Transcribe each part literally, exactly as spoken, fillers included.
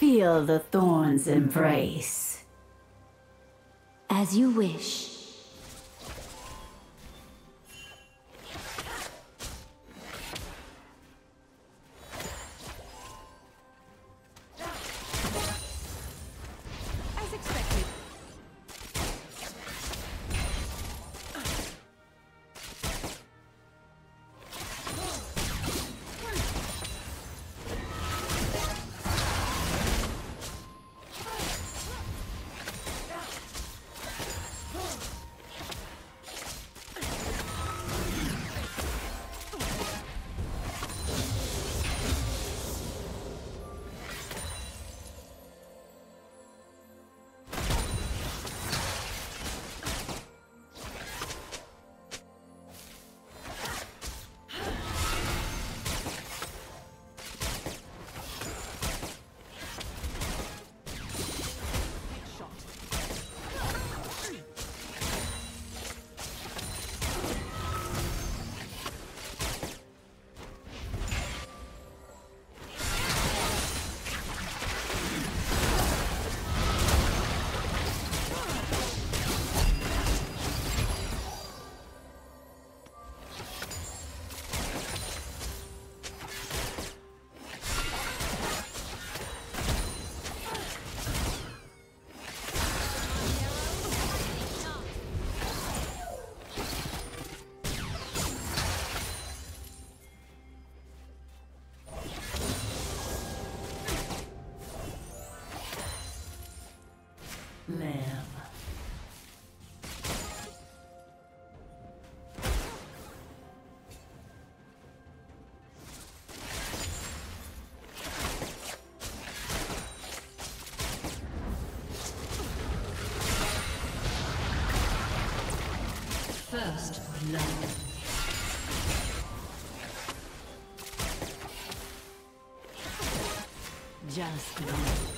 Feel the thorns embrace. As you wish. First blood. Just blood.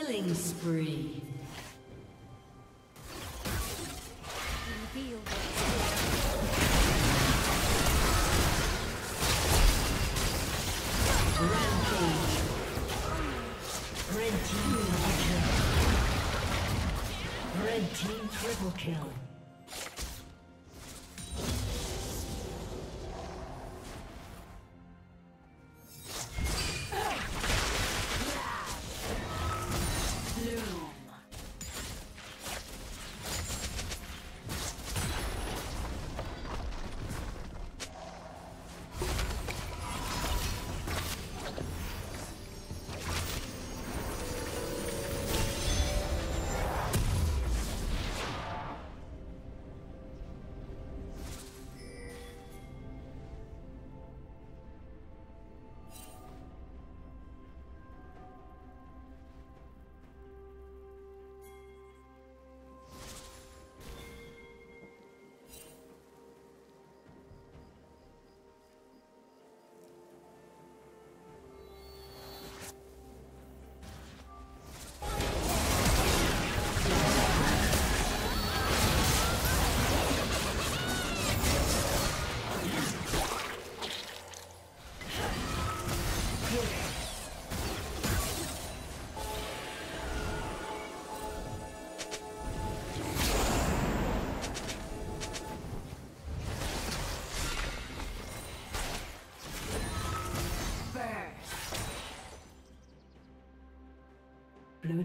Killing spree. Rampage. Red team double kill. Red team triple kill. Blue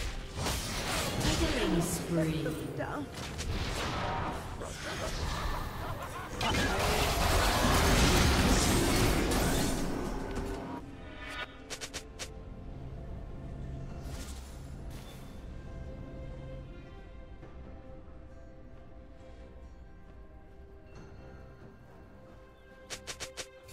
Blue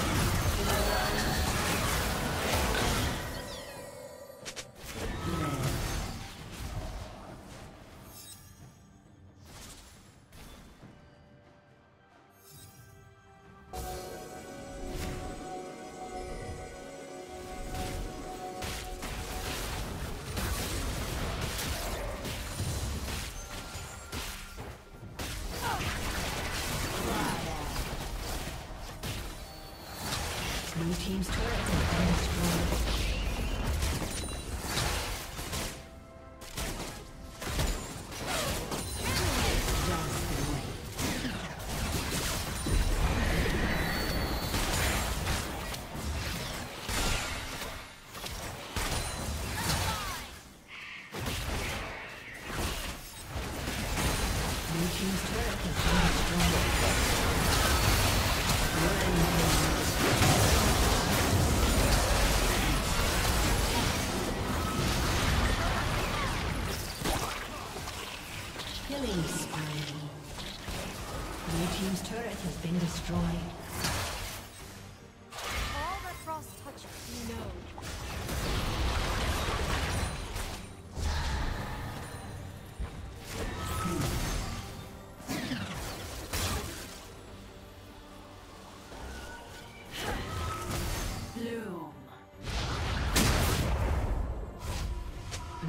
Blue team's turret has been destroyed. Blue team's turret has been destroyed. turret has been destroyed. All that frost touches, you know.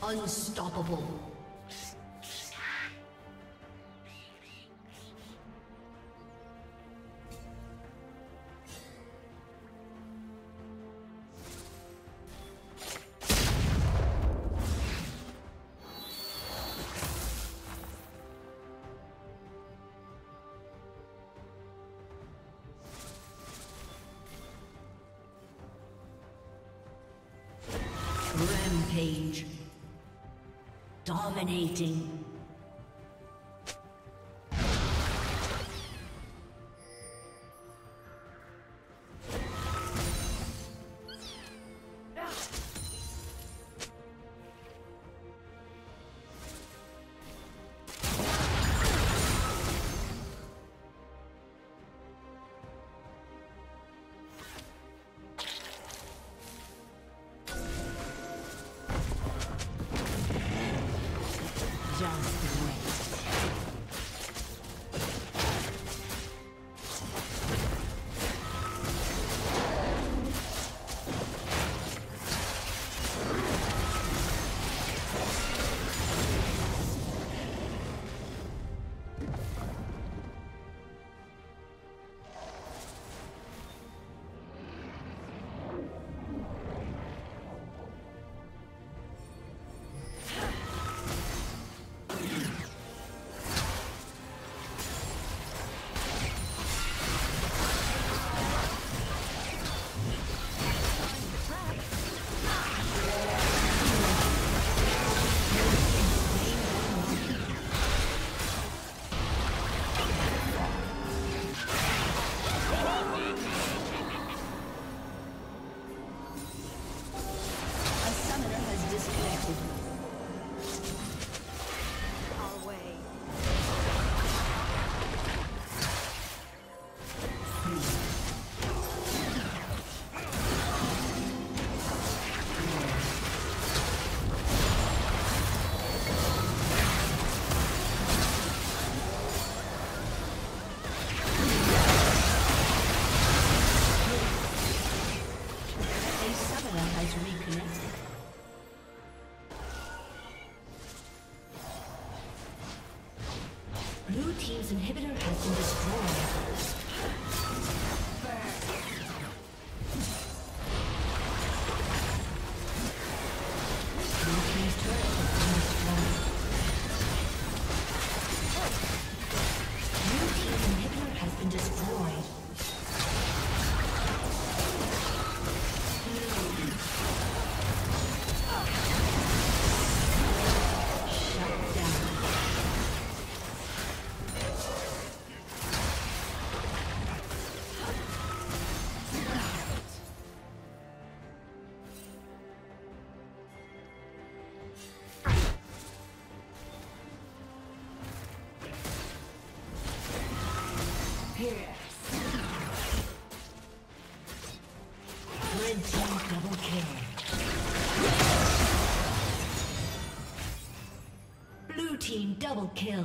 Unstoppable. Rampage. Dominating. Inhibitor has been destroyed. Double kill.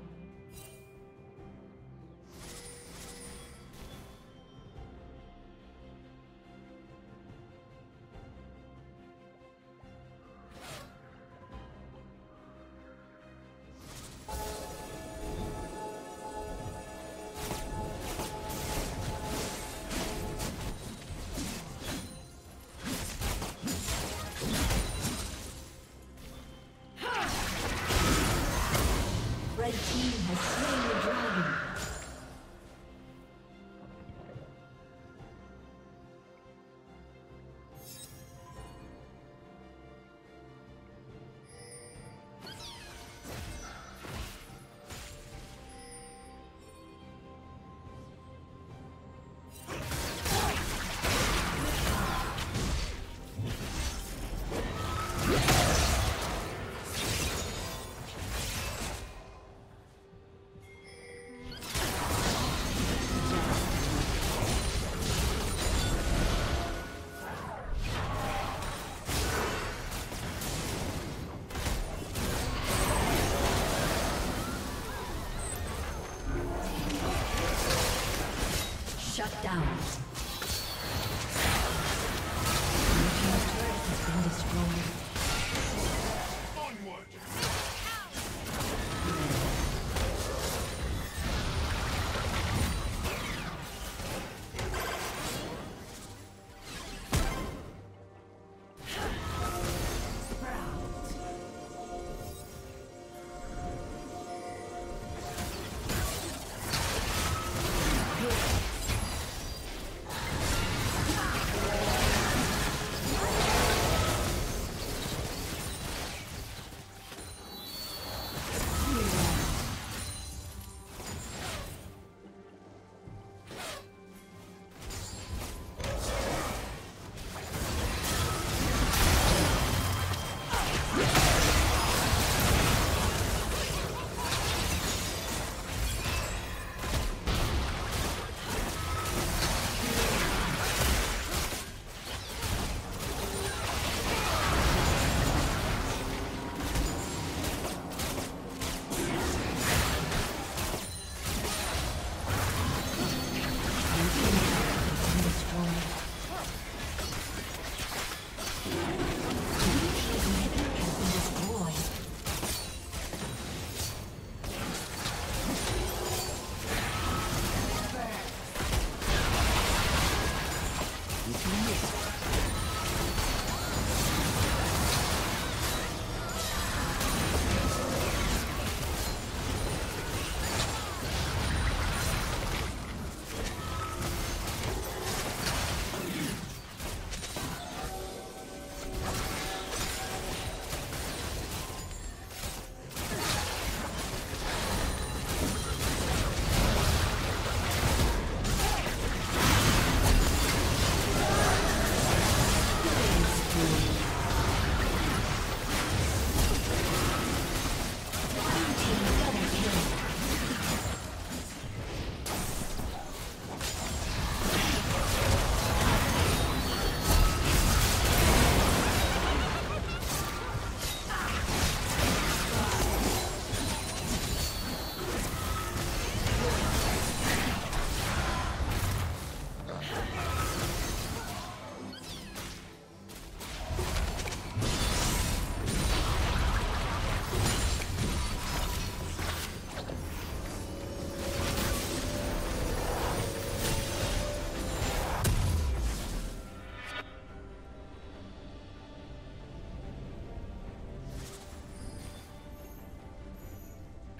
Shut down.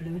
Your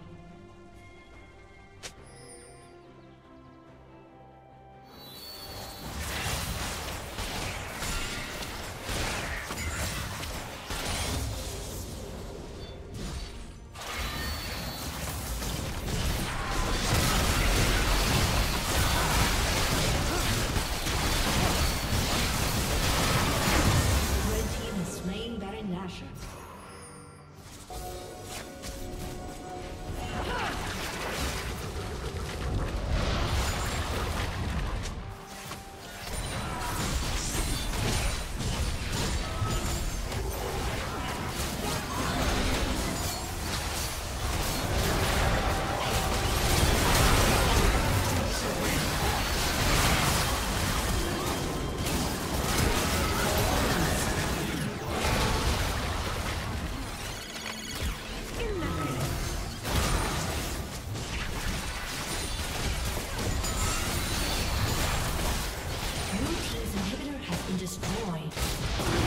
Blue team's turret has been destroyed. Baron Nashor. inhibitor has been destroyed.